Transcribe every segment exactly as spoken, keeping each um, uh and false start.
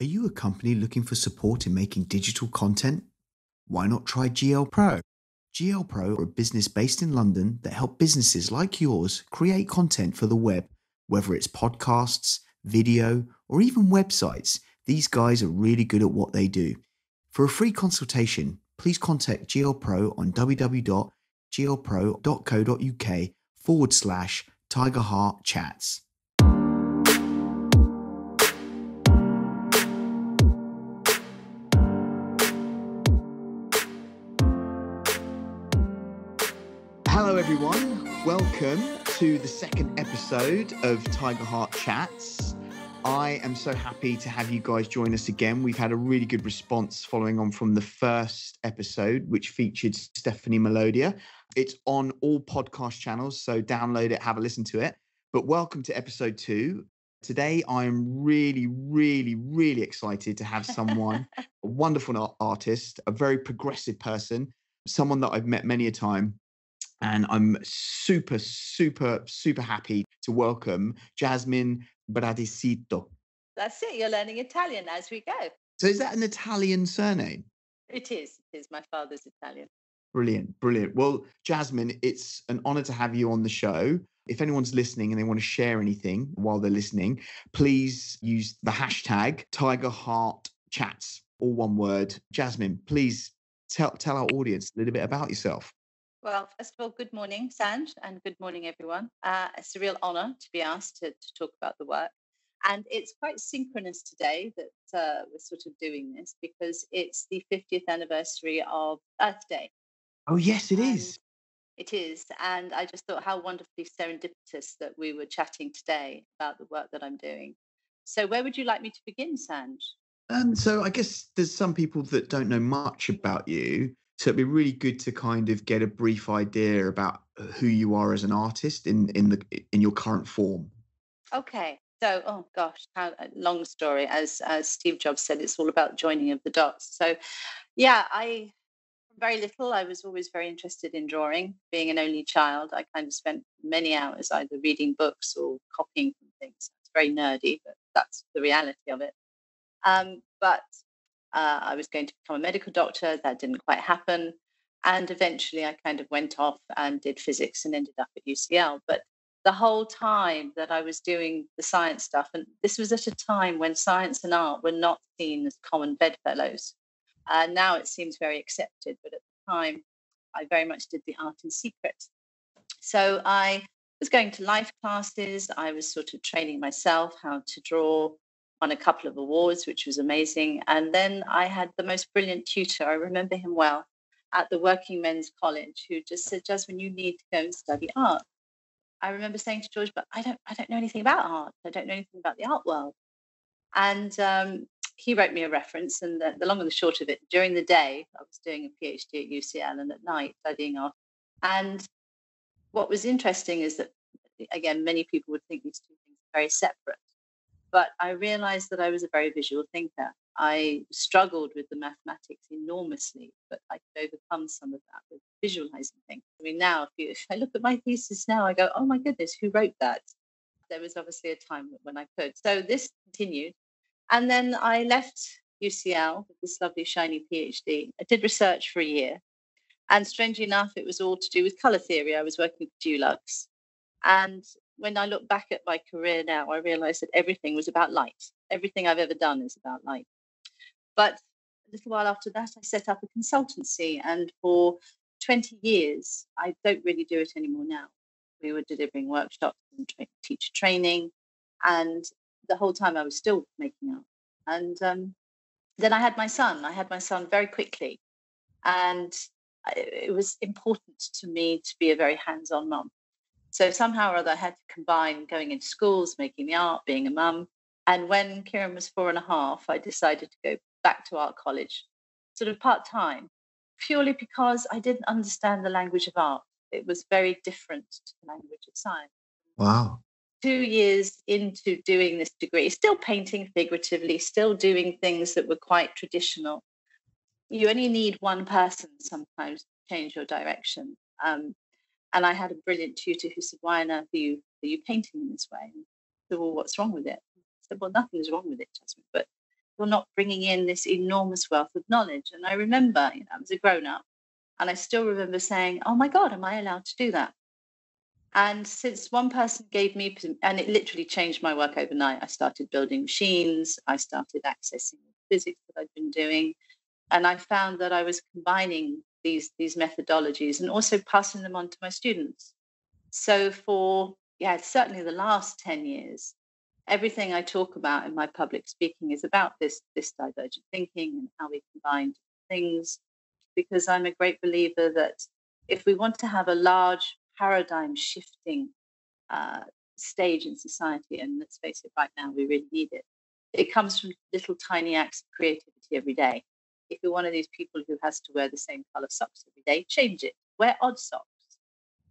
Are you a company looking for support in making digital content? Why not try G L Pro? G L Pro are a business based in London that help businesses like yours create content for the web, whether it's podcasts, video, or even websites. These guys are really good at what they do. For a free consultation, please contact G L Pro on www.glpro.co.uk forward slash Tiger Heart Chats. Hello everyone, welcome to the second episode of Tiger Heart Chats. I am so happy to have you guys join us again. We've had a really good response following on from the first episode, which featured Stephanie Melodia. It's on all podcast channels, so download it, have a listen to it. But welcome to episode two. Today, I am really, really, really excited to have someone, a wonderful artist, a very progressive person, someone that I've met many a time. And I'm super, super, super happy to welcome Jasmine Pradissitto. That's it. You're learning Italian as we go. So is that an Italian surname? It is. It is. My father's Italian. Brilliant. Brilliant. Well, Jasmine, it's an honor to have you on the show. If anyone's listening and they want to share anything while they're listening, please use the hashtag TigerHeartChats, all one word. Jasmine, please tell, tell our audience a little bit about yourself. Well, first of all, good morning, Sanj, and good morning, everyone. Uh, it's a real honour to be asked to, to talk about the work. And it's quite synchronous today that uh, we're sort of doing this because it's the fiftieth anniversary of Earth Day. Oh, yes, it and is. It is. And I just thought how wonderfully serendipitous that we were chatting today about the work that I'm doing. So where would you like me to begin, Sanj? Um, so I guess there's some people that don't know much about you. So it'd be really good to kind of get a brief idea about who you are as an artist in, in the in your current form. Okay. So, oh gosh, how a long story. As, as Steve Jobs said, it's all about joining of the dots. So, yeah, I, from very little, I was always very interested in drawing. Being an only child, I kind of spent many hours either reading books or copying from things. It's very nerdy, but that's the reality of it. Um, but... Uh, I was going to become a medical doctor. That didn't quite happen. And eventually I kind of went off and did physics and ended up at U C L. But the whole time that I was doing the science stuff, and this was at a time when science and art were not seen as common bedfellows. Uh, now it seems very accepted, but at the time I very much did the art in secret. So I was going to life classes. I was sort of training myself how to draw. Won a couple of awards, which was amazing. And then I had the most brilliant tutor, I remember him well, at the Working Men's College, who just said, Jasmine, you need to go and study art. I remember saying to George, but I don't I don't know anything about art. I don't know anything about the art world. And um, he wrote me a reference. And the, the long and the short of it, during the day, I was doing a PhD at U C L and at night studying art. And what was interesting is that, again, many people would think these two things are very separate. But I realized that I was a very visual thinker. I struggled with the mathematics enormously, but I could overcome some of that with visualizing things. I mean, now, if, you, if I look at my thesis now, I go, oh, my goodness, who wrote that? There was obviously a time when I could. So this continued. And then I left U C L with this lovely, shiny PhD. I did research for a year. And strangely enough, it was all to do with color theory. I was working for Dulux. And when I look back at my career now, I realized that everything was about light. Everything I've ever done is about light. But a little while after that, I set up a consultancy. And for twenty years, I don't really do it anymore now. We were delivering workshops and tra- teacher training. And the whole time I was still making art. And um, then I had my son. I had my son very quickly. And I, it was important to me to be a very hands-on mum. So somehow or other, I had to combine going into schools, making the art, being a mum. And when Kieran was four and a half, I decided to go back to art college, sort of part-time, purely because I didn't understand the language of art. It was very different to the language of science. Wow. Two years into doing this degree, still painting figuratively, still doing things that were quite traditional. You only need one person sometimes to change your direction. Um, And I had a brilliant tutor who said, why on earth are you, are you painting in this way? And I said, well, what's wrong with it? I said, well, nothing is wrong with it, Jasmine, but you're not bringing in this enormous wealth of knowledge. And I remember, you know, I was a grown-up, and I still remember saying, oh, my God, am I allowed to do that? And since one person gave me, and it literally changed my work overnight, I started building machines, I started accessing physics that I'd been doing, and I found that I was combining these, these methodologies and also passing them on to my students. So for, yeah, certainly the last ten years, everything I talk about in my public speaking is about this, this divergent thinking and how we combine things, because I'm a great believer that if we want to have a large paradigm shifting uh, stage in society, and let's face it, right now we really need it, it comes from little tiny acts of creativity every day. If you're one of these people who has to wear the same colour socks every day, change it, wear odd socks.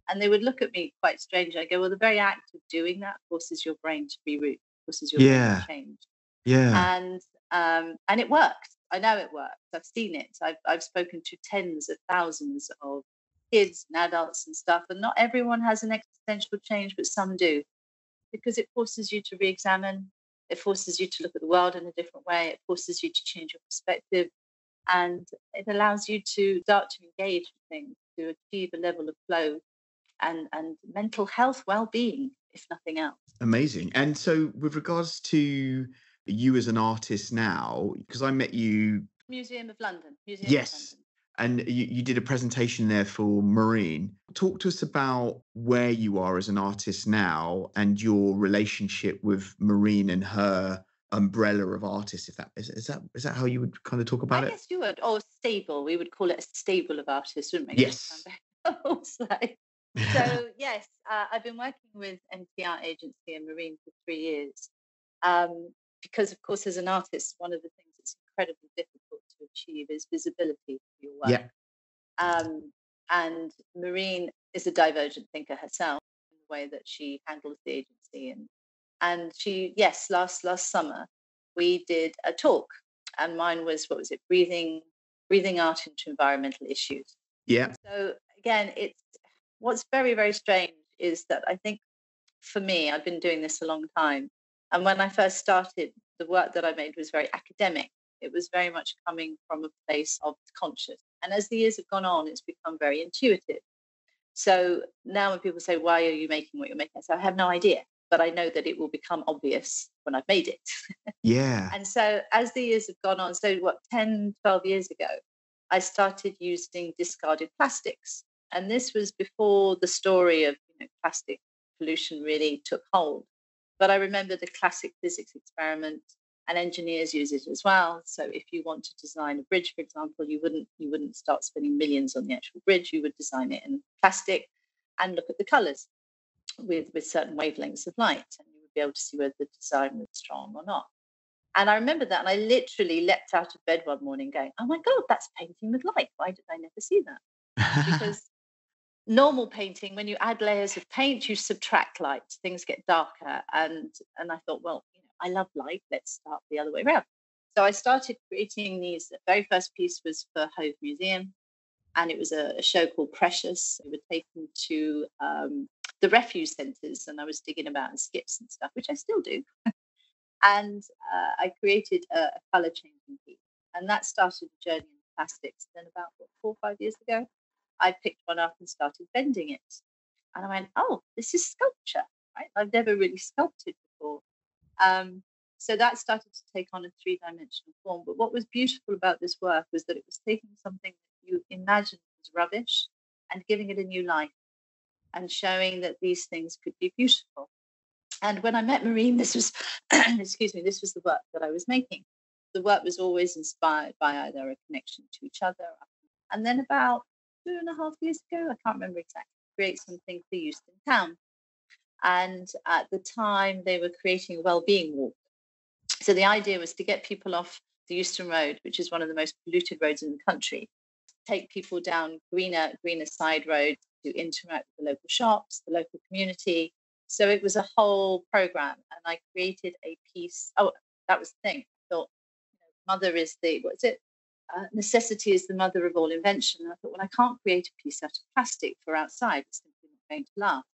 And they would look at me quite strange. I go, well, the very act of doing that forces your brain to reroute, forces your yeah. brain to change. Yeah. And um, and it works. I know it works. I've seen it. I've I've spoken to tens of thousands of kids and adults and stuff, and not everyone has an existential change, but some do, because it forces you to re-examine. It forces you to look at the world in a different way. It forces you to change your perspective, and it allows you to start to engage with things, to achieve a level of flow and and mental health well-being, if nothing else. Amazing. And so with regards to you as an artist now, because I met you Museum of London. Museum yes. of London. And you, you did a presentation there for Marine. Talk to us about where you are as an artist now and your relationship with Marine and her umbrella of artists. If that is, is that is that how you would kind of talk about I it? Yes, you would. Or stable. We would call it a stable of artists, wouldn't we? Yes. So yes, uh, I've been working with M T Art Agency and Marine for three years. Um, because of course, as an artist, one of the things that's incredibly difficult to achieve is visibility for your work. Yeah. Um, and Marine is a divergent thinker herself in the way that she handles the agency. And and she, yes, last last summer we did a talk, and mine was what was it? Breathing, breathing art into environmental issues. Yeah. So again, it's what's very, very strange is that I think for me, I've been doing this a long time. And when I first started, the work that I made was very academic. It was very much coming from a place of conscious. And as the years have gone on, it's become very intuitive. So now when people say, why are you making what you're making? I say, I have no idea, but I know that it will become obvious when I've made it. Yeah. And so as the years have gone on, so what, ten, twelve years ago, I started using discarded plastics. And this was before the story of you know, plastic pollution really took hold. But I remember the classic physics experiment, and engineers use it as well. So if you want to design a bridge, for example, you wouldn't you wouldn't start spending millions on the actual bridge. You would design it in plastic and look at the colours with, with certain wavelengths of light. And you would be able to see whether the design was strong or not. And I remember that. And I literally leapt out of bed one morning going, oh, my God, that's painting with light. Why did I never see that? Because normal painting, when you add layers of paint, you subtract light, things get darker. And and I thought, well, you know, I love light, let's start the other way around. So I started creating these. The very first piece was for Hove Museum, and it was a, a show called Precious. It was taken to um, the refuse centres, and I was digging about in skips and stuff, which I still do. And uh, I created a, a colour changing piece, and that started the journey in plastics. Then about what, four or five years ago, I picked one up and started bending it. And I went, oh, this is sculpture, right? I've never really sculpted before. Um, so that started to take on a three-dimensional form. But what was beautiful about this work was that it was taking something that you imagined was rubbish and giving it a new life and showing that these things could be beautiful. And when I met Marine, this was, excuse me, this was the work that I was making. The work was always inspired by either a connection to each other. And then about two and a half years ago, I can't remember exactly, create something for use in town. And at the time, they were creating a well-being walk. So the idea was to get people off the Euston Road, which is one of the most polluted roads in the country, take people down greener, greener side roads to interact with the local shops, the local community. So it was a whole program. And I created a piece. Oh, that was the thing. I thought, you know, mother is the, what is it? Uh, necessity is the mother of all invention. And I thought, well, I can't create a piece out of plastic for outside. It's simply not going to last.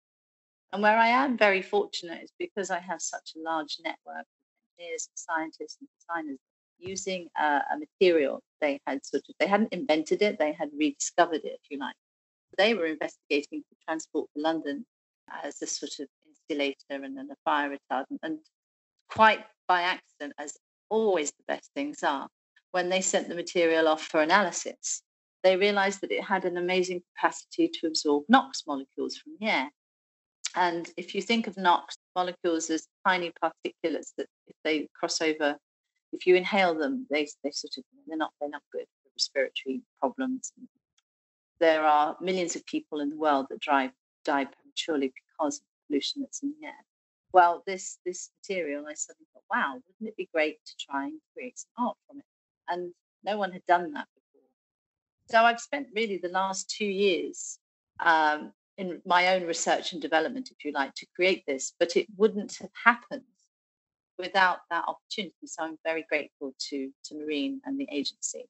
And where I am very fortunate is because I have such a large network of engineers and scientists and designers using uh, a material they had sort of, they hadn't invented it, they had rediscovered it, if you like. They were investigating the transport for London as a sort of insulator and then a fire retardant. And quite by accident, as always the best things are, when they sent the material off for analysis, they realized that it had an amazing capacity to absorb NOx molecules from the air. And if you think of NOx molecules as tiny particulates that if they cross over, if you inhale them, they they sort of they're not they're not good for respiratory problems. There are millions of people in the world that die die prematurely because of the pollution that's in the air. Well, this this material, I suddenly thought, wow, wouldn't it be great to try and create some art from it? And no one had done that before. So I've spent really the last two years um, in my own research and development, if you like, to create this, but it wouldn't have happened without that opportunity. So I'm very grateful to, to Marine and the agency.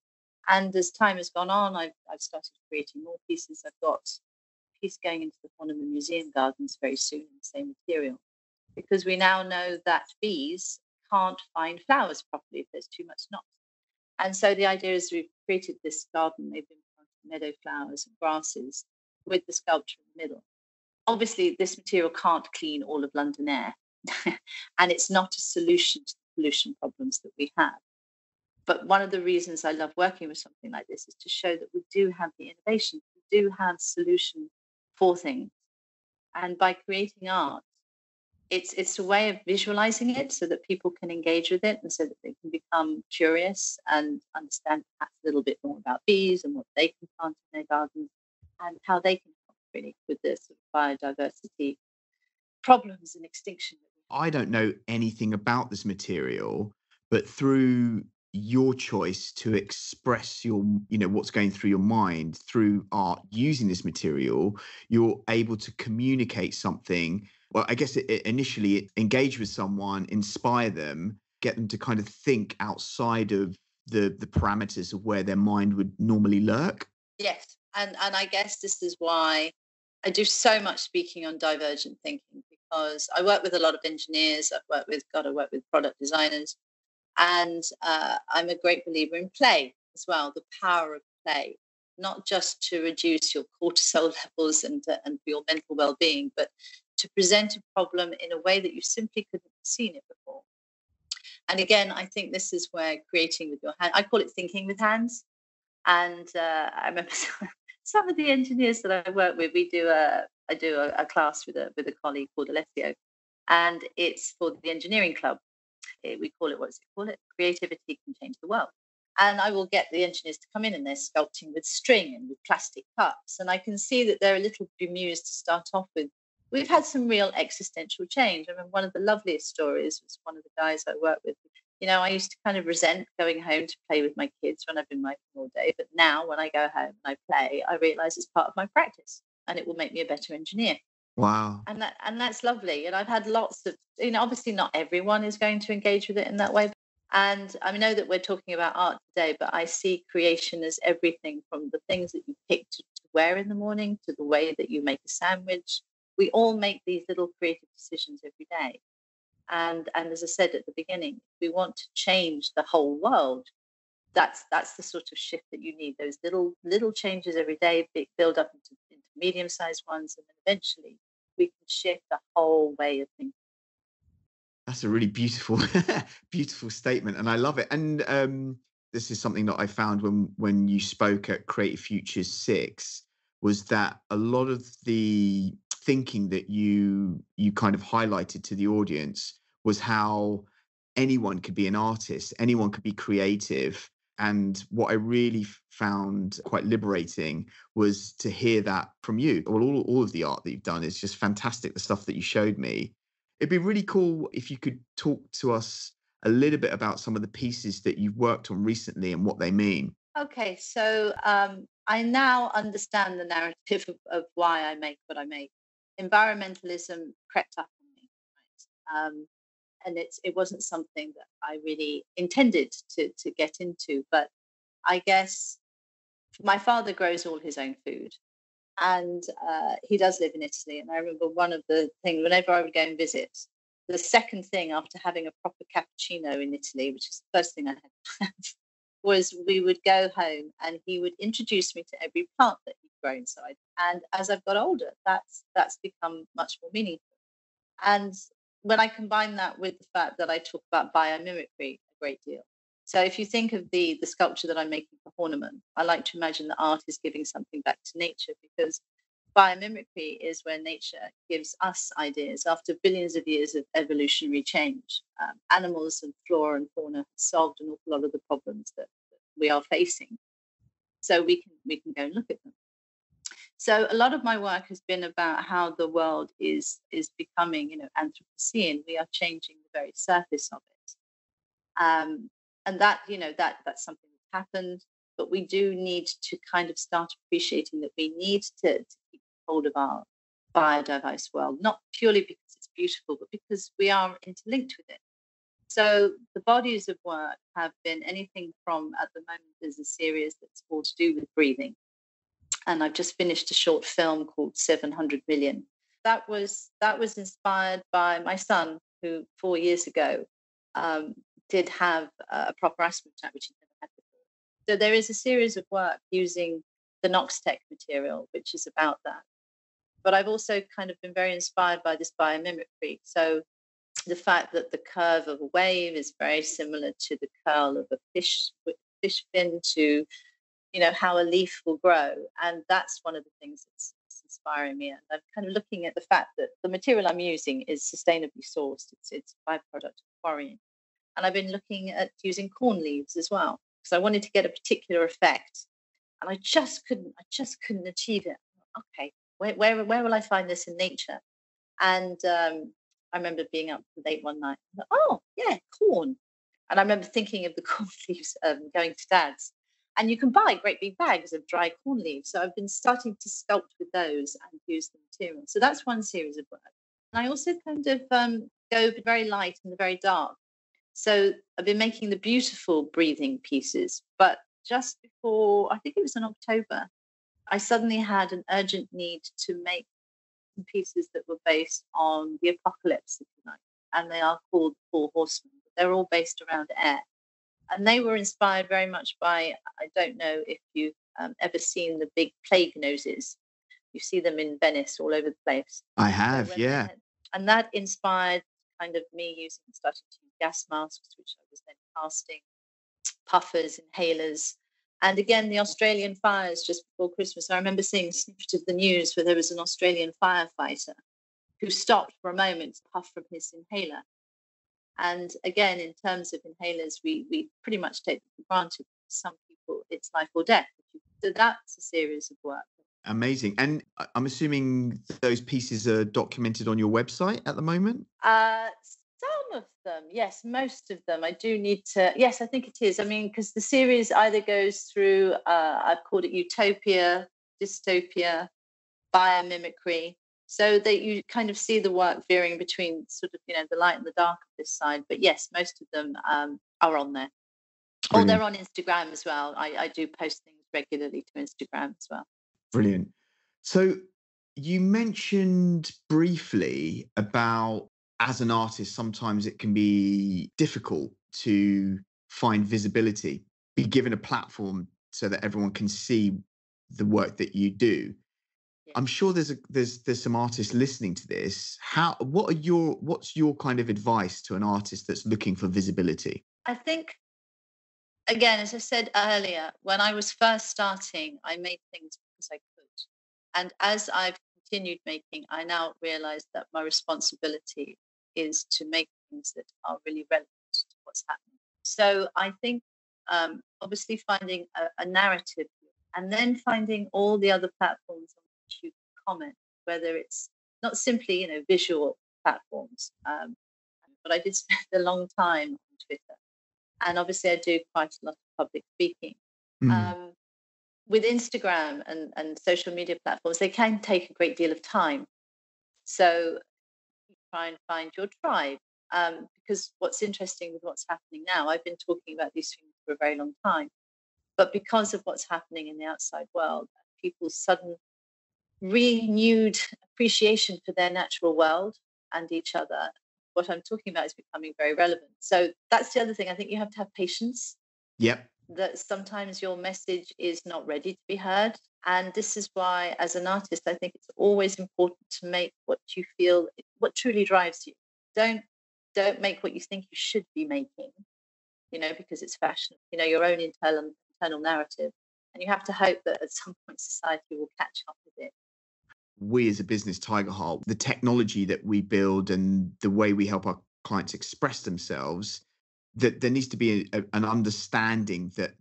And as time has gone on, I've, I've started creating more pieces. I've got a piece going into the Horniman Museum Gardens very soon in the same material, because we now know that bees can't find flowers properly if there's too much NOx. And so the idea is we've created this garden. They've been planting meadow flowers and grasses with the sculpture in the middle. Obviously, this material can't clean all of London air, and it's not a solution to the pollution problems that we have. But one of the reasons I love working with something like this is to show that we do have the innovation, we do have solution for things. And by creating art, it's it's a way of visualizing it so that people can engage with it and so that they can become curious and understand perhaps a little bit more about bees and what they can plant in their gardens and how they can help really with the sort of biodiversity problems and extinction. I don't know anything about this material, but through your choice to express your, you know, what's going through your mind through art using this material, you're able to communicate something. Well, I guess it, it initially it engage with someone, inspire them, get them to kind of think outside of the the parameters of where their mind would normally lurk. Yes. And, and I guess this is why I do so much speaking on divergent thinking, because I work with a lot of engineers. I've worked with, God, I work with product designers. And uh, I'm a great believer in play as well, the power of play, not just to reduce your cortisol levels and, uh, and your mental well-being, but to present a problem in a way that you simply couldn't have seen it before. And again, I think this is where creating with your hand, I call it thinking with hands. And uh, I remember some of the engineers that I work with, we do a, I do a, a class with a, with a colleague called Alessio, and it's for the engineering club. We call it, what does it call it? Creativity Can Change the World. And I will get the engineers to come in and they're sculpting with string and with plastic cups. And I can see that they're a little bemused to start off with. We've had some real existential change. I mean, one of the loveliest stories was one of the guys I work with. You know, I used to kind of resent going home to play with my kids when I've been working all day. But now when I go home and I play, I realise it's part of my practice and it will make me a better engineer. Wow. And that, and that's lovely. And I've had lots of, you know, obviously not everyone is going to engage with it in that way. And I know that we're talking about art today, but I see creation as everything from the things that you pick to, to wear in the morning to the way that you make a sandwich. We all make these little creative decisions every day. And and as I said at the beginning, if we want to change the whole world, that's that's the sort of shift that you need. Those little little changes every day build up into, into medium-sized ones, and then eventually we can shift the whole way of thinking. That's a really beautiful, beautiful statement, and I love it. And um, this is something that I found when when you spoke at Creative Futures six, was that a lot of the thinking that you you kind of highlighted to the audience was how anyone could be an artist, anyone could be creative. And what I really found quite liberating was to hear that from you. Well, all, all of the art that you've done is just fantastic, the stuff that you showed me. It'd be really cool if you could talk to us a little bit about some of the pieces that you've worked on recently and what they mean. Okay, so um, I now understand the narrative of, of why I make what I make. Environmentalism crept up on me, right? Um, and it's, it wasn't something that I really intended to, to get into. But I guess my father grows all his own food, and uh, he does live in Italy. And I remember one of the things, whenever I would go and visit, the second thing after having a proper cappuccino in Italy, which is the first thing I had, was we would go home and he would introduce me to every plant that he'd grown inside. And as I've got older, that's that's become much more meaningful. And when I combine that with the fact that I talk about biomimicry a great deal. So if you think of the, the sculpture that I'm making for Horniman, I like to imagine that art is giving something back to nature, because biomimicry is where nature gives us ideas. After billions of years of evolutionary change, um, animals and flora and fauna have solved an awful lot of the problems that, that we are facing. So we can we can go and look at them. So a lot of my work has been about how the world is is becoming, you know, Anthropocene. We are changing the very surface of it, um, and that you know that that's something that's happened. But we do need to kind of start appreciating that we need to, to keep hold of our biodiverse world, not purely because it's beautiful, but because we are interlinked with it. So the bodies of work have been anything from, at the moment, there's a series that's all to do with breathing. And I've just finished a short film called seven hundred million. That was, that was inspired by my son, who four years ago um, did have a proper asthma attack, which he never had before. So there is a series of work using the Noxtech material, which is about that. But I've also kind of been very inspired by this biomimicry. So the fact that the curve of a wave is very similar to the curl of a fish, fish fin to, you know, how a leaf will grow. And that's one of the things that's, that's inspiring me. And I'm kind of looking at the fact that the material I'm using is sustainably sourced. It's, it's a byproduct of quarrying. And I've been looking at using corn leaves as well, because I wanted to get a particular effect, and I just couldn't, I just couldn't achieve it. Okay, where, where, where will I find this in nature? And um, I remember being up late one night. Like, oh, yeah, corn. And I remember thinking of the corn leaves um, going to Dad's, and you can buy great big bags of dry corn leaves. So I've been starting to sculpt with those and use the material. So that's one series of work. And I also kind of um, go very light and very dark. So I've been making the beautiful breathing pieces, but just before, I think it was in October, I suddenly had an urgent need to make some pieces that were based on the apocalypse, if you like, and they are called Four Horsemen. They're all based around air, and they were inspired very much by, I don't know if you've um, ever seen the big plague noses. You see them in Venice all over the place. I have, so yeah. And that inspired kind of me using, starting to use gas masks, which I was then casting, puffers, inhalers. And again, the Australian fires just before Christmas. I remember seeing a snippet of the news where there was an Australian firefighter who stopped for a moment to puff from his inhaler. And again, in terms of inhalers, we, we pretty much take them for granted. For some people, it's life or death. So that's a series of work. Amazing. And I'm assuming those pieces are documented on your website at the moment? Uh, Some of them, yes, most of them. I do need to, yes, I think it is. I mean, because the series either goes through, uh, I've called it utopia, dystopia, biomimicry, so that you kind of see the work veering between sort of, you know, the light and the dark of this side. But yes, most of them um, are on there. Brilliant. Or they're on Instagram as well. I, I do post things regularly to Instagram as well. Brilliant. So you mentioned briefly about, as an artist, sometimes it can be difficult to find visibility, be given a platform so that everyone can see the work that you do. Yeah. I'm sure there's a, there's there's some artists listening to this. How what are your what's your kind of advice to an artist that's looking for visibility? I think, again, as I said earlier, when I was first starting, I made things because I could, and as I've continued making, I now realise that my responsibility is to make things that are really relevant to what's happening. So I think um, obviously finding a, a narrative, and then finding all the other platforms on which you can comment, whether it's not simply, you know, visual platforms, um, but I did spend a long time on Twitter, and obviously I do quite a lot of public speaking. Mm. Um, with Instagram and, and social media platforms, they can take a great deal of time. So try and find your tribe, um, because what's interesting with what's happening now, I've been talking about these things for a very long time, but because of what's happening in the outside world, people's sudden renewed appreciation for their natural world and each other what I'm talking about is becoming very relevant. So that's the other thing. I think you have to have patience. Yep. That sometimes your message is not ready to be heard. And this is why, as an artist, I think it's always important to make what you feel, what truly drives you. Don't don't make what you think you should be making, you know, because it's fashion, you know, your own internal, internal narrative. And you have to hope that at some point society will catch up with it. We as a business, Tiger Heart, the technology that we build and the way we help our clients express themselves, that there needs to be a, an understanding that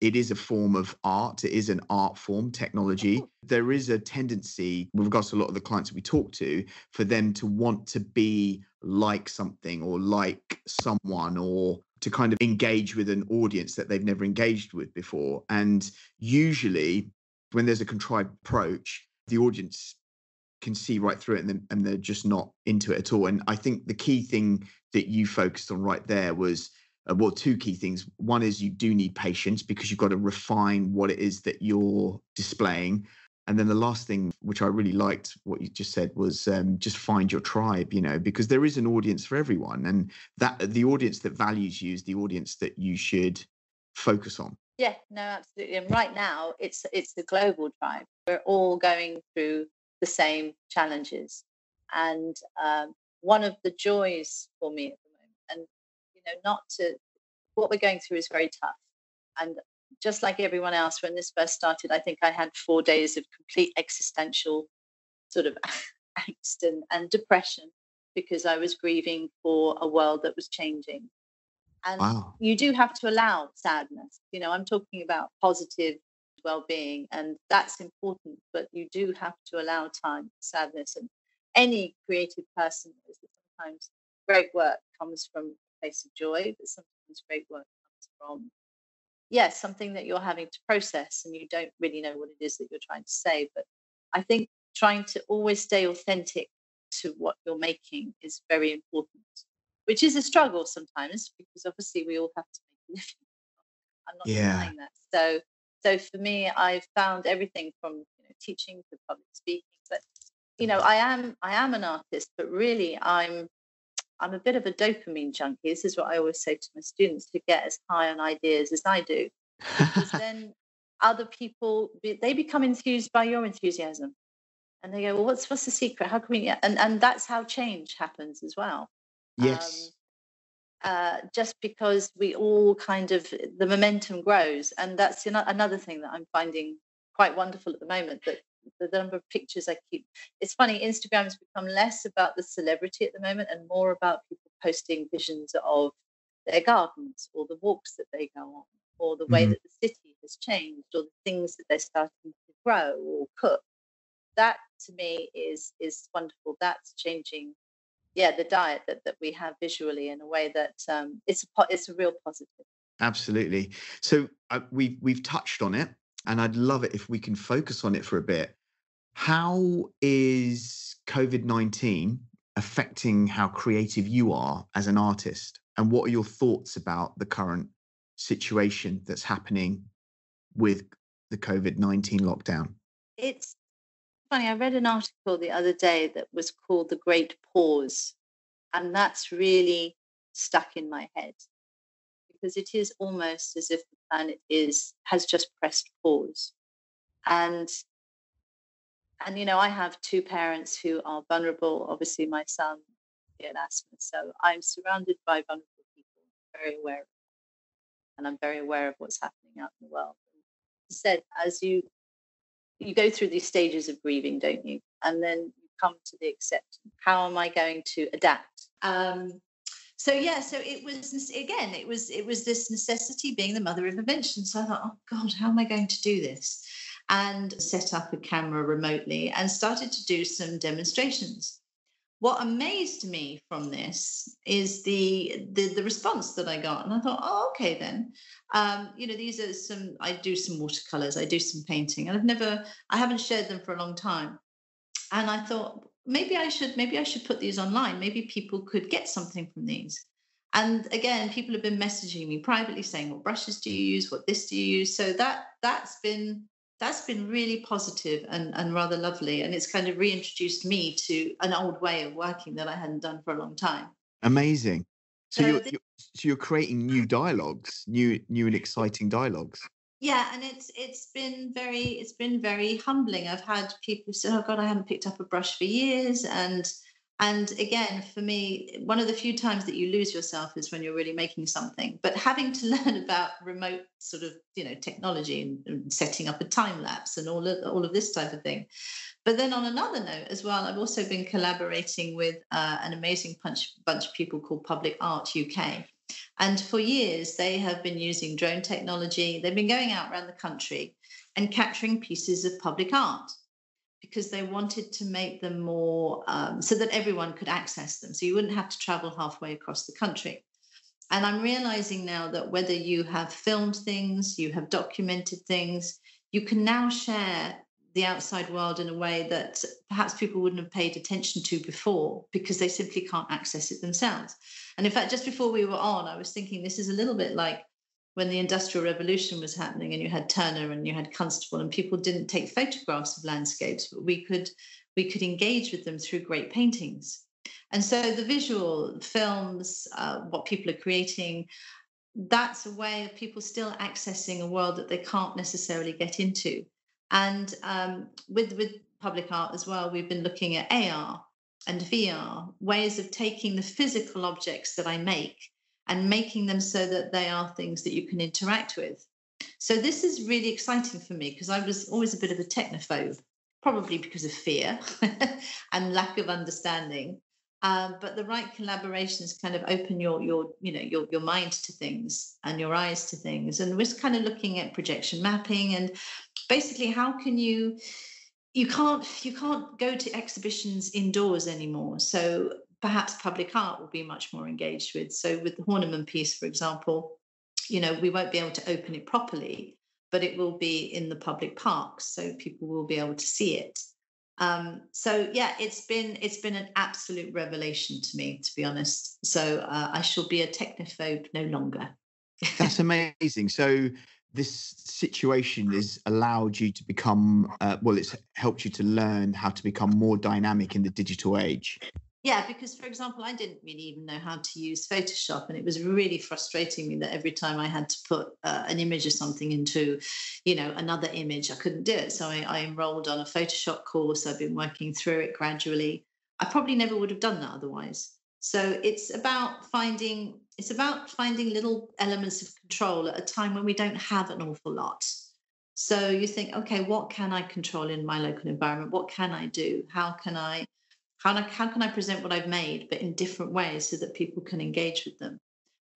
it is a form of art. It is an art form, technology. There is a tendency, with regards to a lot of the clients that we talk to, for them to want to be like something or like someone, or to kind of engage with an audience that they've never engaged with before. And usually when there's a contrived approach, the audience can see right through it, and, and they're just not into it at all. And I think the key thing that you focused on right there was, uh, well, two key things. One is you do need patience because you've got to refine what it is that you're displaying. And then the last thing, which I really liked what you just said, was um, just find your tribe, you know, because there is an audience for everyone. And that the audience that values you is the audience that you should focus on. Yeah, no, absolutely. And right now, it's it's the global tribe. We're all going through the same challenges. And um, one of the joys for me at the moment, and, you know, not to, what we're going through is very tough. And just like everyone else, when this first started, I think I had four days of complete existential sort of angst and, and depression, because I was grieving for a world that was changing. And wow. You do have to allow sadness. You know, I'm talking about positive well-being, and that's important, but you do have to allow time for sadness. And any creative person knows that sometimes great work comes from a place of joy, but sometimes great work comes from, yes, yeah, something that you're having to process, and you don't really know what it is that you're trying to say. But I think trying to always stay authentic to what you're making is very important, which is a struggle sometimes, because obviously we all have to make a living. I'm not yeah. denying that. So, so for me, I've found everything from, you know, teaching to public speaking. But, you know, I am I am an artist, but really I'm I'm a bit of a dopamine junkie. This is what I always say to my students, to get as high on ideas as I do, because then other people, they become enthused by your enthusiasm, and they go, well, what's what's the secret? How can we? And and that's how change happens as well. Yes. Um, uh, just because we all kind of, the momentum grows. And that's, you know, another thing that I'm finding quite wonderful at the moment, that the number of pictures I keep. It's funny, Instagram has become less about the celebrity at the moment and more about people posting visions of their gardens or the walks that they go on, or the way mm-hmm. that the city has changed, or the things that they're starting to grow or cook. That to me is is wonderful. That's changing. Yeah, the diet that, that we have visually in a way that um, it's a it's a real positive. Absolutely. So uh, we've we've touched on it, and I'd love it if we can focus on it for a bit. How is COVID nineteen affecting how creative you are as an artist, and what are your thoughts about the current situation that's happening with the COVID nineteen lockdown? It's funny, I read an article the other day that was called The Great Pause, and that's really stuck in my head, because it is almost as if the planet is has just pressed pause. And and you know, I have two parents who are vulnerable. Obviously, my son had asthma, so I'm surrounded by vulnerable people. I'm very aware of it, and I'm very aware of what's happening out in the world. And said, as you You go through these stages of grieving, don't you? And then you come to the acceptance. How am I going to adapt? Um, so yeah, so it was again, it was it was this necessity being the mother of invention. So I thought, oh God, how am I going to do this? And set up a camera remotely and started to do some demonstrations. What amazed me from this is the the, the response that I got, and I thought, oh, okay then. Um, you know, these are some, I do some watercolors, I do some painting, and I've never, I haven't shared them for a long time. And I thought, maybe I should, maybe I should put these online. Maybe people could get something from these. And again, people have been messaging me privately saying, what brushes do you use? What this do you use? So that, that's been, that's been really positive and, and rather lovely. And it's kind of reintroduced me to an old way of working that I hadn't done for a long time. Amazing. So, so, you're, this, you're, so you're creating new dialogues, new new and exciting dialogues. Yeah, and it's it's been very it's been very humbling. I've had people say, "Oh God, I haven't picked up a brush for years," and and again, for me, one of the few times that you lose yourself is when you're really making something. But having to learn about remote sort of you know technology and, and setting up a time lapse and all of, all of this type of thing. But then on another note as well, I've also been collaborating with uh, an amazing bunch, bunch of people called Public Art U K. And for years, they have been using drone technology. They've been going out around the country and capturing pieces of public art because they wanted to make them more um, so that everyone could access them. So you wouldn't have to travel halfway across the country. And I'm realizing now that whether you have filmed things, you have documented things, you can now share the outside world in a way that perhaps people wouldn't have paid attention to before because they simply can't access it themselves. And in fact, just before we were on, I was thinking this is a little bit like when the Industrial Revolution was happening and you had Turner and you had Constable and people didn't take photographs of landscapes, but we could we could engage with them through great paintings. And so the visual films, uh, what people are creating, that's a way of people still accessing a world that they can't necessarily get into. And um, with, with public art as well, we've been looking at A R and V R, ways of taking the physical objects that I make and making them so that they are things that you can interact with. So this is really exciting for me because I was always a bit of a technophobe, probably because of fear and lack of understanding. Um, but the right collaborations kind of open your, your, you know, your, your mind to things and your eyes to things. And we're kind of looking at projection mapping and basically how can you, you can't, you can't go to exhibitions indoors anymore. So perhaps public art will be much more engaged with. So with the Horniman piece, for example, you know, we won't be able to open it properly, but it will be in the public parks. So people will be able to see it. Um, so yeah, it's been it's been an absolute revelation to me, to be honest. So uh, I shall be a technophobe no longer. That's amazing. So this situation has allowed you to become uh, well, it's helped you to learn how to become more dynamic in the digital age. Yeah, because for example, I didn't really even know how to use Photoshop, and it was really frustrating me that every time I had to put uh, an image or something into, you know, another image, I couldn't do it. So I, I enrolled on a Photoshop course. I've been working through it gradually. I probably never would have done that otherwise. So it's about finding it's about finding little elements of control at a time when we don't have an awful lot. So you think, okay, what can I control in my local environment? What can I do? How can I? How, how can I present what I've made, but in different ways so that people can engage with them?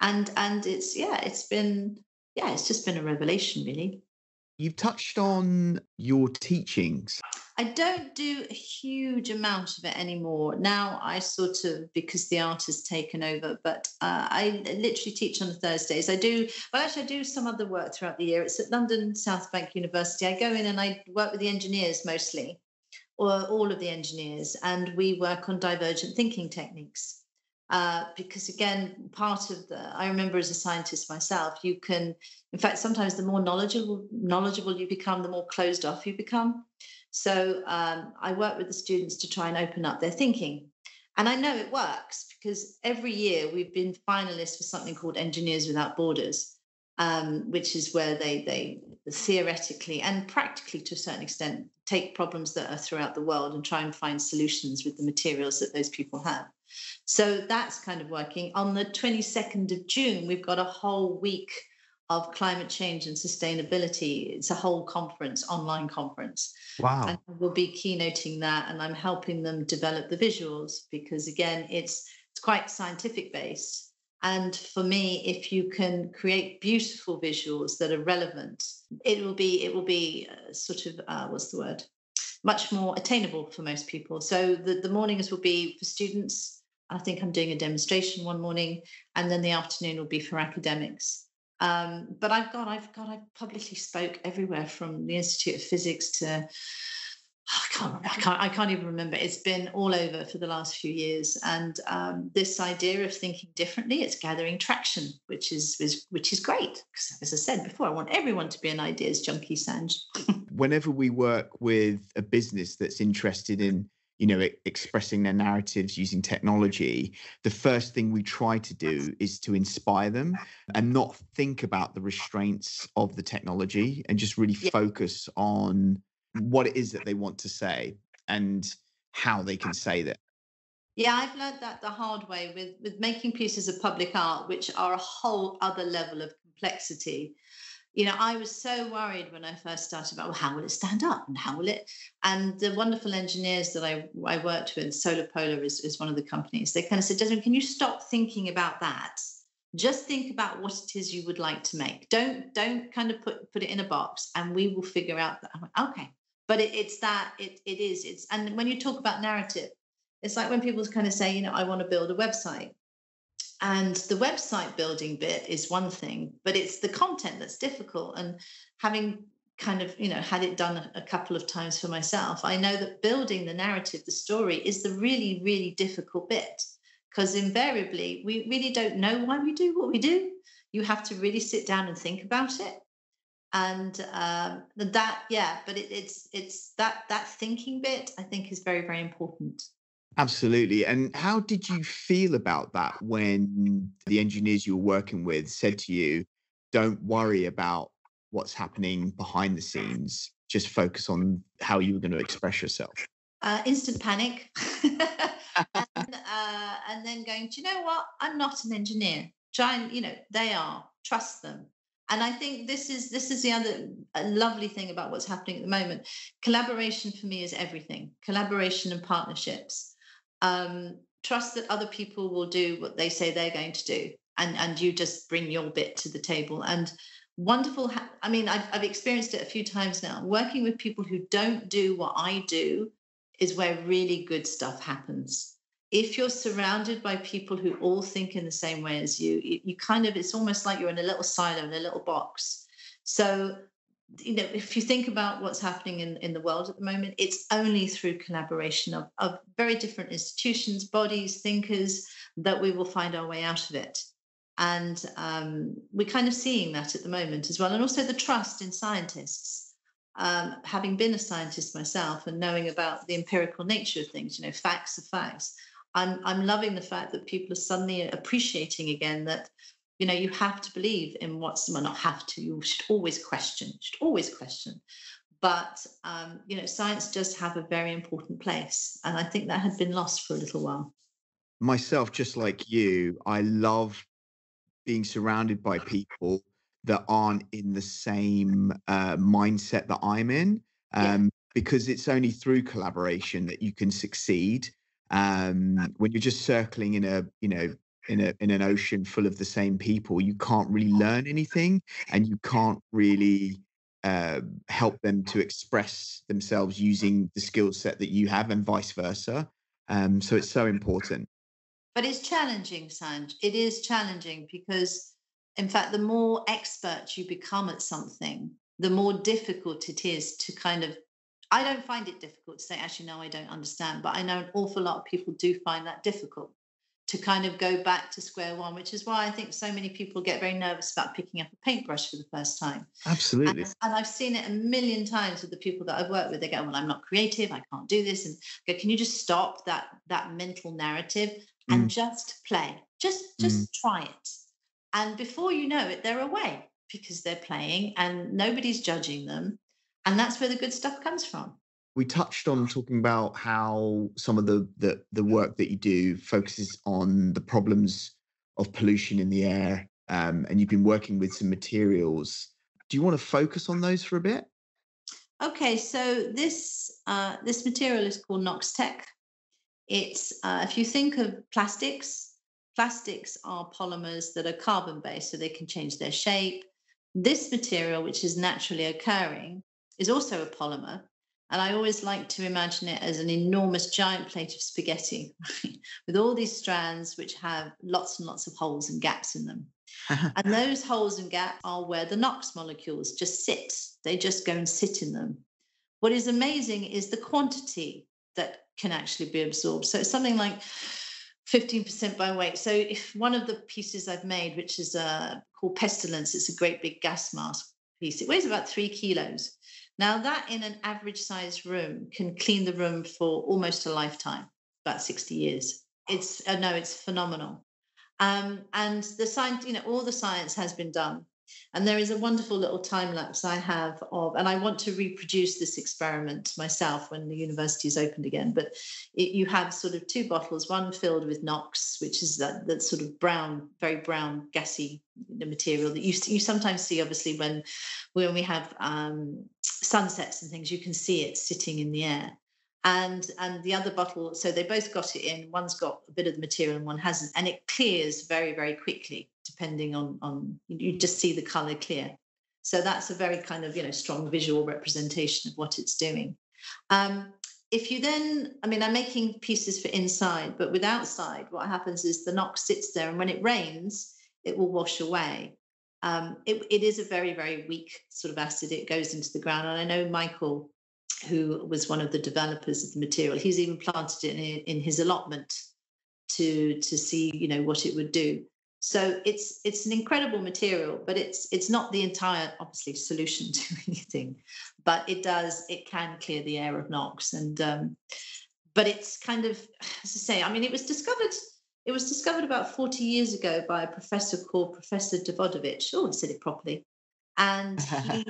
And and it's, yeah, it's been, yeah, it's just been a revelation, really. You've touched on your teachings. I don't do a huge amount of it anymore. Now I sort of, because the art has taken over, but uh, I literally teach on Thursdays. I do, well, actually I do some other work throughout the year. It's at London South Bank University. I go in and I work with the engineers mostly. Or all of the engineers, and we work on divergent thinking techniques. Uh, because again, part of the, I remember as a scientist myself, you can, in fact, sometimes the more knowledgeable, knowledgeable you become, the more closed off you become. So um, I work with the students to try and open up their thinking. And I know it works because every year we've been finalists for something called Engineers Without Borders. Um, which is where they, they theoretically and practically to a certain extent take problems that are throughout the world and try and find solutions with the materials that those people have. So that's kind of working. On the twenty-second of June, we've got a whole week of climate change and sustainability. It's a whole conference, online conference. Wow. And we'll be keynoting that, and I'm helping them develop the visuals because, again, it's it's quite scientific based. And for me, if you can create beautiful visuals that are relevant, it will be it will be sort of, uh, what's the word, much more attainable for most people. So the, the mornings will be for students. I think I'm doing a demonstration one morning, and then the afternoon will be for academics. Um, but I've got, I've got, I've publicly spoke everywhere from the Institute of Physics to I can't, I can't, I can't even remember. It's been all over for the last few years. And um, this idea of thinking differently, it's gathering traction, which is, is which is great. Because as I said before, I want everyone to be an ideas junkie, Sanj. Whenever we work with a business that's interested in, you know, expressing their narratives using technology, the first thing we try to do is to inspire them and not think about the restraints of the technology and just really yeah. focus on what it is that they want to say and how they can say that. Yeah, I've learned that the hard way with, with making pieces of public art, which are a whole other level of complexity. You know, I was so worried when I first started about, well, how will it stand up and how will it? And the wonderful engineers that I, I worked with, Solar Polar is, is one of the companies, they kind of said, Jasmine, can you stop thinking about that? Just think about what it is you would like to make. Don't don't kind of put, put it in a box and we will figure out that. I went, okay. But it, it's that, it it is. It's and when you talk about narrative, it's like when people kind of say, you know, I want to build a website. And the website building bit is one thing, but it's the content that's difficult. And having kind of, you know, had it done a couple of times for myself, I know that building the narrative, the story, is the really, really difficult bit. Because invariably, we really don't know why we do what we do. You have to really sit down and think about it. And um, that, yeah, but it, it's it's that that thinking bit, I think, is very, very important. Absolutely. And how did you feel about that when the engineers you were working with said to you, don't worry about what's happening behind the scenes, just focus on how you were going to express yourself? Uh, instant panic. and, uh, and then going, do you know what? I'm not an engineer. Try and, you know, they are. Trust them. And I think this is this is the other lovely thing about what's happening at the moment. Collaboration for me is everything. Collaboration and partnerships. Um, trust that other people will do what they say they're going to do, and and you just bring your bit to the table. And wonderful, ha- I mean, I've, I've experienced it a few times now. Working with people who don't do what I do is where really good stuff happens. If you're surrounded by people who all think in the same way as you, you, you kind of, it's almost like you're in a little silo, in a little box. So, you know, if you think about what's happening in, in the world at the moment, it's only through collaboration of, of very different institutions, bodies, thinkers, that we will find our way out of it. And um, we're kind of seeing that at the moment as well. And also the trust in scientists. Um, having been a scientist myself and knowing about the empirical nature of things, you know, facts are facts. I'm, I'm loving the fact that people are suddenly appreciating again that, you know, you have to believe in what's, well, not have to, you should always question, should always question. But, um, you know, science does have a very important place. And I think that had been lost for a little while. Myself, just like you, I love being surrounded by people that aren't in the same uh, mindset that I'm in, um, yeah. because it's only through collaboration that you can succeed. Um, when you're just circling in a, you know, in a in an ocean full of the same people, you can't really learn anything, and you can't really uh, help them to express themselves using the skill set that you have, and vice versa. Um, so it's so important. But it's challenging, Sanj. It is challenging because, in fact, the more expert you become at something, the more difficult it is to kind of, I don't find it difficult to say, actually, no, I don't understand. But I know an awful lot of people do find that difficult to kind of go back to square one, which is why I think so many people get very nervous about picking up a paintbrush for the first time. Absolutely. And, and I've seen it a million times with the people that I've worked with. They go, well, I'm not creative. I can't do this. And I go, can you just stop that, that mental narrative and mm. just play? Just, just mm. try it. And before you know it, they're away because they're playing and nobody's judging them. And that's where the good stuff comes from. We touched on talking about how some of the, the, the work that you do focuses on the problems of pollution in the air, um, and you've been working with some materials. Do you want to focus on those for a bit? Okay, so this, uh, this material is called Noxtech. It's, uh, if you think of plastics, plastics are polymers that are carbon-based, so they can change their shape. This material, which is naturally occurring, is also a polymer. And I always like to imagine it as an enormous giant plate of spaghetti with all these strands which have lots and lots of holes and gaps in them. And those holes and gaps are where the NOx molecules just sit. They just go and sit in them. What is amazing is the quantity that can actually be absorbed. So it's something like fifteen percent by weight. So if one of the pieces I've made, which is uh, called Pestilence, it's a great big gas mask piece. It weighs about three kilos. Now that in an average sized room can clean the room for almost a lifetime, about sixty years. It's, uh, no, it's phenomenal. Um, and the science, you know, all the science has been done. And there is a wonderful little time lapse I have of, and I want to reproduce this experiment myself when the university is opened again. But it, you have sort of two bottles, one filled with Nox, which is that, that sort of brown, very brown, gassy material that you you sometimes see, obviously, when when we have um, sunsets and things, you can see it sitting in the air. And and the other bottle, so they both got it in. One's got a bit of the material and one hasn't, and it clears very, very quickly, depending on, on you just see the colour clear. So that's a very kind of, you know, strong visual representation of what it's doing. Um, if you then, I mean, I'm making pieces for inside, but with outside, what happens is the Nox sits there, and when it rains, it will wash away. Um, it, it is a very, very weak sort of acid. It goes into the ground. And I know Michael, who was one of the developers of the material, he's even planted it in, in his allotment to, to see, you know, what it would do. So it's it's an incredible material, but it's it's not the entire, obviously, solution to anything. But it does, it can clear the air of Nox. And um, but it's kind of, as I say, I mean, it was discovered, it was discovered about forty years ago by a professor called Professor Devodovich. Oh, I said it properly. And he,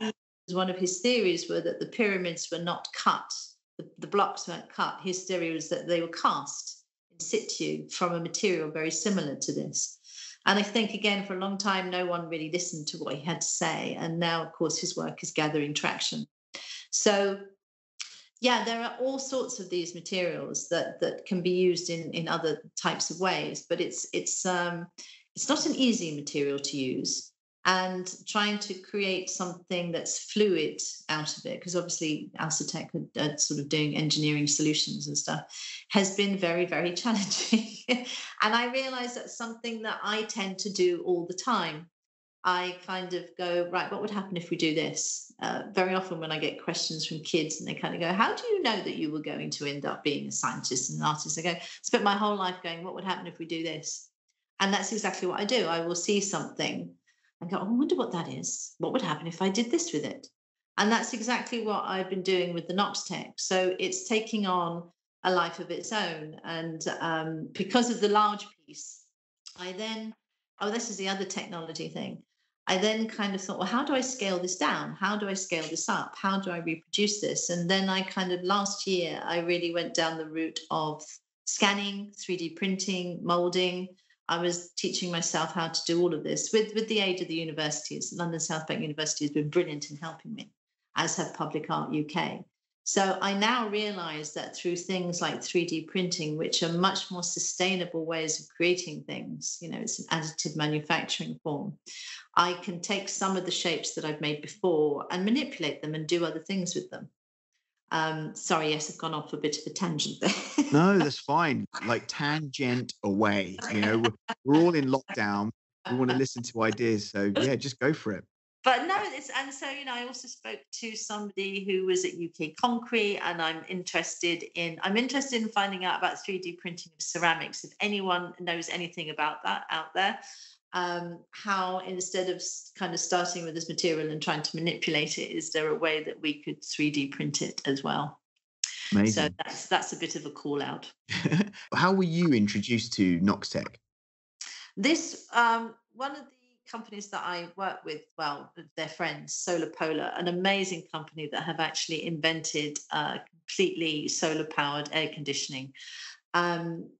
one of his theories were that the pyramids were not cut, the, the blocks weren't cut. His theory was that they were cast in situ from a material very similar to this. And I think, again, for a long time, no one really listened to what he had to say. And now, of course, his work is gathering traction. So, yeah, there are all sorts of these materials that, that can be used in, in other types of ways. But it's, it's, um, it's not an easy material to use. And trying to create something that's fluid out of it, because obviously Alsatech are, are sort of doing engineering solutions and stuff, has been very, very challenging. And I realise that's something that I tend to do all the time. I kind of go, right, what would happen if we do this? Uh, very often when I get questions from kids and they kind of go, how do you know that you were going to end up being a scientist and an artist? I go, I spent my whole life going, what would happen if we do this? And that's exactly what I do. I will see something and go, oh, I wonder what that is. What would happen if I did this with it? And that's exactly what I've been doing with the Noxtech. So it's taking on a life of its own. And um, because of the large piece, I then, oh, this is the other technology thing. I then kind of thought, well, how do I scale this down? How do I scale this up? How do I reproduce this? And then I kind of last year, I really went down the route of scanning, three D printing, molding. I was teaching myself how to do all of this with, with the aid of the universities. London South Bank University has been brilliant in helping me, as have Public Art U K. So I now realise that through things like three D printing, which are much more sustainable ways of creating things, you know, it's an additive manufacturing form, I can take some of the shapes that I've made before and manipulate them and do other things with them. Um, sorry, yes, I've gone off a bit of a tangent there. No, that's fine. Like tangent away. You know, we're, we're all in lockdown. We want to listen to ideas. So yeah, just go for it. But no, it's, and so, you know, I also spoke to somebody who was at U K Concrete, and I'm interested in, I'm interested in finding out about three D printing of ceramics. If anyone knows anything about that out there, um, how instead of kind of starting with this material and trying to manipulate it, is there a way that we could three D print it as well? Amazing. So that's that's a bit of a call out. How were you introduced to Noxtech? This, um, one of the companies that I work with, well, their friends, Solar Polar, an amazing company that have actually invented uh, completely solar-powered air conditioning. Um,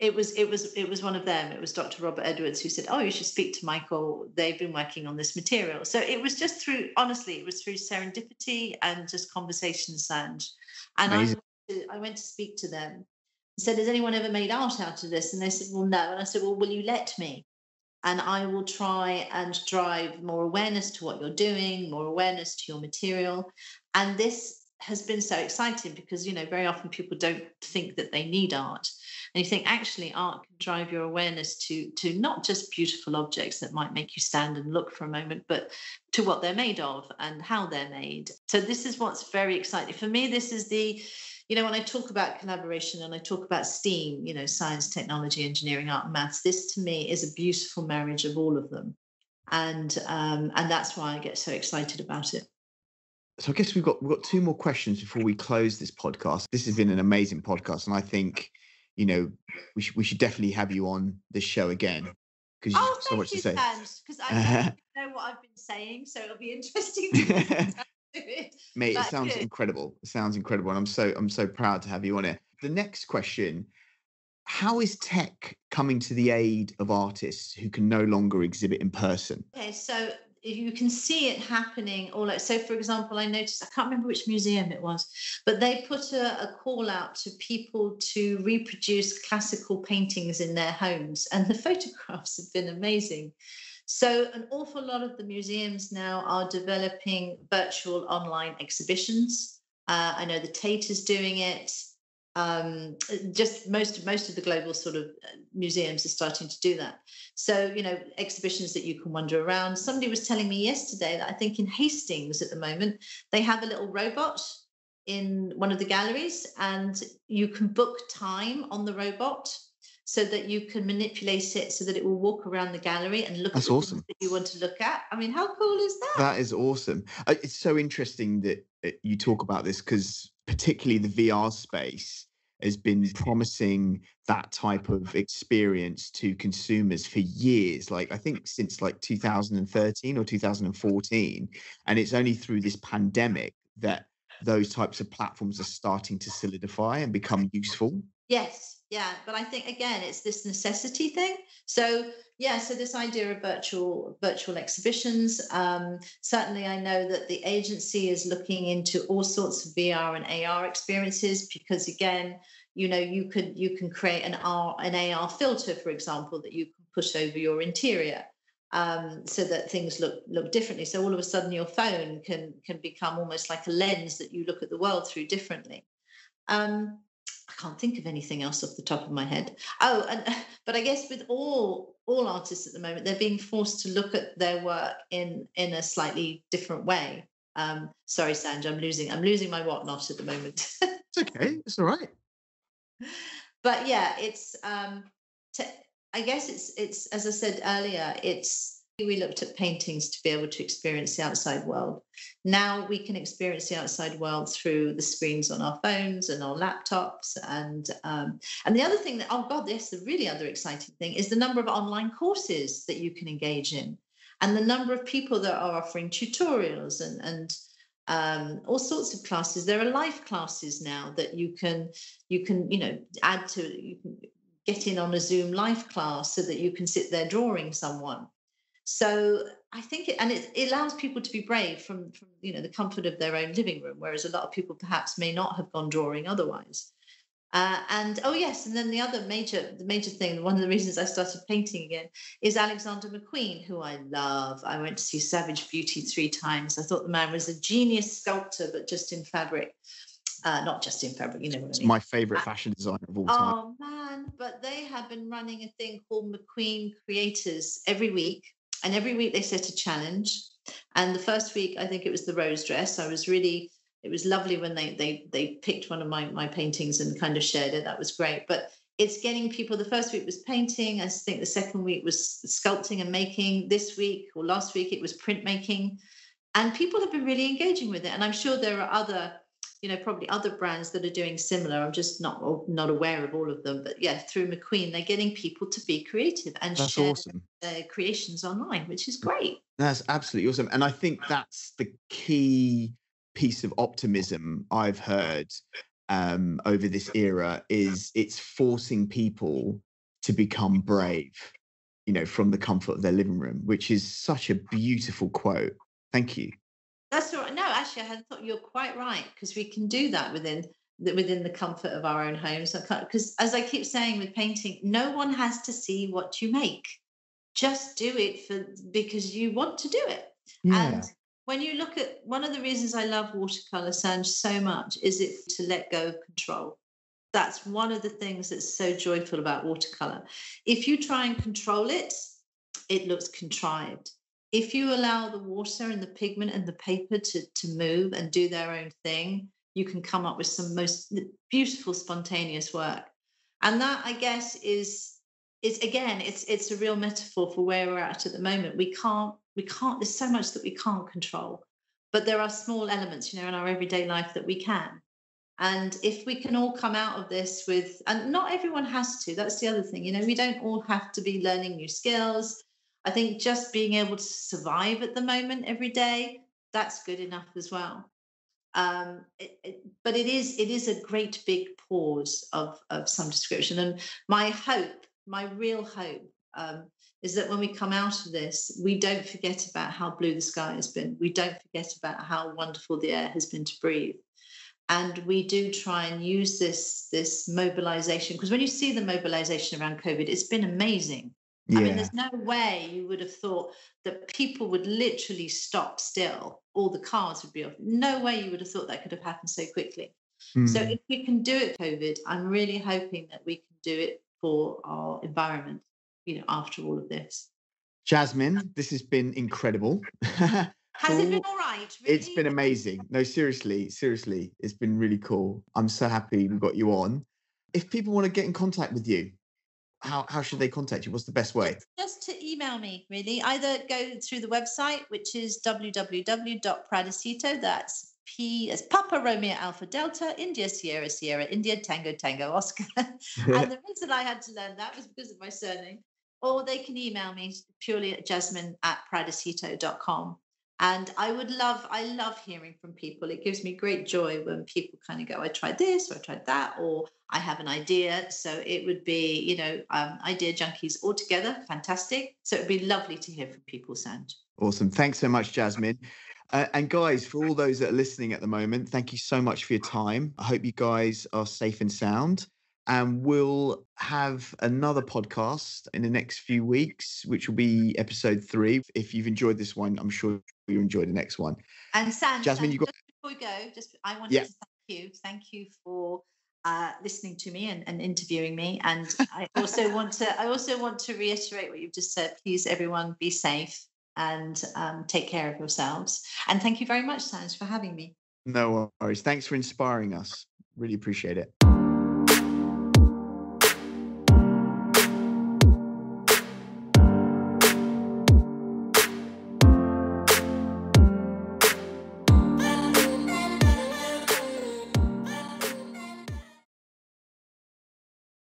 It was it was it was one of them. It was Dr Robert Edwards who said, "Oh, you should speak to Michael. They've been working on this material." So it was just through, honestly, it was through serendipity and just conversation, Sanj. And I went, to, I went to speak to them and said, "Has anyone ever made art out of this?" And they said, "Well, no." And I said, "Well, will you let me? And I will try and drive more awareness to what you're doing, more awareness to your material." And this has been so exciting because, you know, very often people don't think that they need art. And you think actually art can drive your awareness to, to not just beautiful objects that might make you stand and look for a moment, but to what they're made of and how they're made. So this is what's very exciting. For me, this is the, you know, when I talk about collaboration and I talk about STEAM, you know, science, technology, engineering, art, and maths, this to me is a beautiful marriage of all of them. And um, and that's why I get so excited about it. So I guess we've got we've got two more questions before we close this podcast. This has been an amazing podcast, and I think, you know, we should we should definitely have you on this show again because oh, you've so much you, to say. Because I don't know what I've been saying, so it'll be interesting. To it. Mate, but it sounds good. incredible. It sounds incredible, and I'm so I'm so proud to have you on it. The next question: how is tech coming to the aid of artists who can no longer exhibit in person? Okay, so you can see it happening all over. So, for example, I noticed, I can't remember which museum it was, but they put a, a call out to people to reproduce classical paintings in their homes, and the photographs have been amazing. So an awful lot of the museums now are developing virtual online exhibitions. Uh, I know the Tate is doing it. Um, just most, most of the global sort of museums are starting to do that. So, you know, exhibitions that you can wander around. Somebody was telling me yesterday that I think in Hastings at the moment, they have a little robot in one of the galleries and you can book time on the robot so that you can manipulate it so that it will walk around the gallery and look That's at awesome. That you want to look at. I mean, how cool is that? That is awesome. It's so interesting that you talk about this because particularly the V R space has been promising that type of experience to consumers for years, like I think since like two thousand thirteen or two thousand fourteen. And it's only through this pandemic that those types of platforms are starting to solidify and become useful. Yes. Yeah. But I think, again, it's this necessity thing. So, yeah, so this idea of virtual virtual exhibitions, um, certainly I know that the agency is looking into all sorts of V R and A R experiences because, again, you know, you could you can create an R, an A R filter, for example, that you can put over your interior um, so that things look look differently. So all of a sudden your phone can can become almost like a lens that you look at the world through differently. Um, I can't think of anything else off the top of my head. Oh, and, but I guess with all all artists at the moment, they're being forced to look at their work in in a slightly different way. Um, sorry, Sanj, I'm losing I'm losing my whatnot at the moment. It's okay, it's all right. But yeah, it's um, to, I guess it's it's as I said earlier, it's we looked at paintings to be able to experience the outside world. Now we can experience the outside world through the screens on our phones and our laptops. And um, and the other thing that, oh God, yes, the really other exciting thing is the number of online courses that you can engage in and the number of people that are offering tutorials and, and um, all sorts of classes. There are live classes now that you can, you can, you know, add to, you can get in on a Zoom live class so that you can sit there drawing someone. So I think, it, and it, it allows people to be brave from, from, you know, the comfort of their own living room, whereas a lot of people perhaps may not have gone drawing otherwise. Uh, and oh yes, and then the other major, the major thing, one of the reasons I started painting again is Alexander McQueen, who I love. I went to see Savage Beauty three times. I thought the man was a genius sculptor, but just in fabric. Uh, not just in fabric, you know what I mean. It's my favourite fashion designer of all time. Oh man, but they have been running a thing called McQueen Creators every week. And every week they set a challenge. And the first week, I think it was the rose dress. I was really, it was lovely when they they they picked one of my, my paintings and kind of shared it. That was great. But it's getting people, the first week was painting. I think the second week was sculpting and making. This week or last week, it was printmaking. And people have been really engaging with it. And I'm sure there are other, you know, probably other brands that are doing similar. I'm just not not aware of all of them, but yeah, through McQueen, they're getting people to be creative and that's share awesome. Their creations online, which is great. That's absolutely awesome. And I think that's the key piece of optimism I've heard um, over this era is it's forcing people to become brave, you know, from the comfort of their living room, which is such a beautiful quote. Thank you. That's all right. No, actually, I had thought you're quite right because we can do that within the, within the comfort of our own homes. Because as I keep saying with painting, no one has to see what you make. Just do it for because you want to do it. Yeah. And when you look at one of the reasons I love watercolour, Sanj, so much is it to let go of control. That's one of the things that's so joyful about watercolour. If you try and control it, it looks contrived. If you allow the water and the pigment and the paper to, to move and do their own thing, you can come up with some most beautiful, spontaneous work. And that, I guess, is, is again, it's it's a real metaphor for where we're at at the moment. We can't, we can't, there's so much that we can't control, but there are small elements, you know, in our everyday life that we can. And if we can all come out of this with, and not everyone has to, that's the other thing, you know, we don't all have to be learning new skills. I think just being able to survive at the moment every day, that's good enough as well. Um, it, it, but it is it is a great big pause of, of some description. And my hope, my real hope, um, is that when we come out of this, we don't forget about how blue the sky has been. We don't forget about how wonderful the air has been to breathe. And we do try and use this, this mobilization, because when you see the mobilization around COVID, it's been amazing. Yeah. I mean, there's no way you would have thought that people would literally stop still. All the cars would be off. No way you would have thought that could have happened so quickly. Mm. So if we can do it, COVID, I'm really hoping that we can do it for our environment, you know, after all of this. Jasmine, this has been incredible. Has it been all right? Really? It's been amazing. No, seriously, seriously. It's been really cool. I'm so happy we got you on. If people want to get in contact with you, How how should they contact you? What's the best way? Just to email me, really. Either go through the website, which is w w w dot pradissitto, that's P as Papa Romeo Alpha Delta, India Sierra Sierra, India Tango Tango Oscar. And the reason I had to learn that was because of my surname. Or they can email me purely at jasmine at pradissitto dot com. And I would love, I love hearing from people. It gives me great joy when people kind of go, I tried this, or I tried that, or I have an idea. So it would be, you know, um, idea junkies all together. Fantastic. So it'd be lovely to hear from people, Sanj. Awesome. Thanks so much, Jasmine. Uh, and guys, for all those that are listening at the moment, thank you so much for your time. I hope you guys are safe and sound. And we'll have another podcast in the next few weeks, which will be episode three. If you've enjoyed this one, I'm sure you enjoy the next one. And Sam, Jasmine, Sam, you got. Just before we go, just I wanted yeah. to thank you. Thank you for uh, listening to me and, and interviewing me. And I also want to. I also want to reiterate what you've just said. Please, everyone, be safe and um, take care of yourselves. And thank you very much, Sam, for having me. No worries. Thanks for inspiring us. Really appreciate it.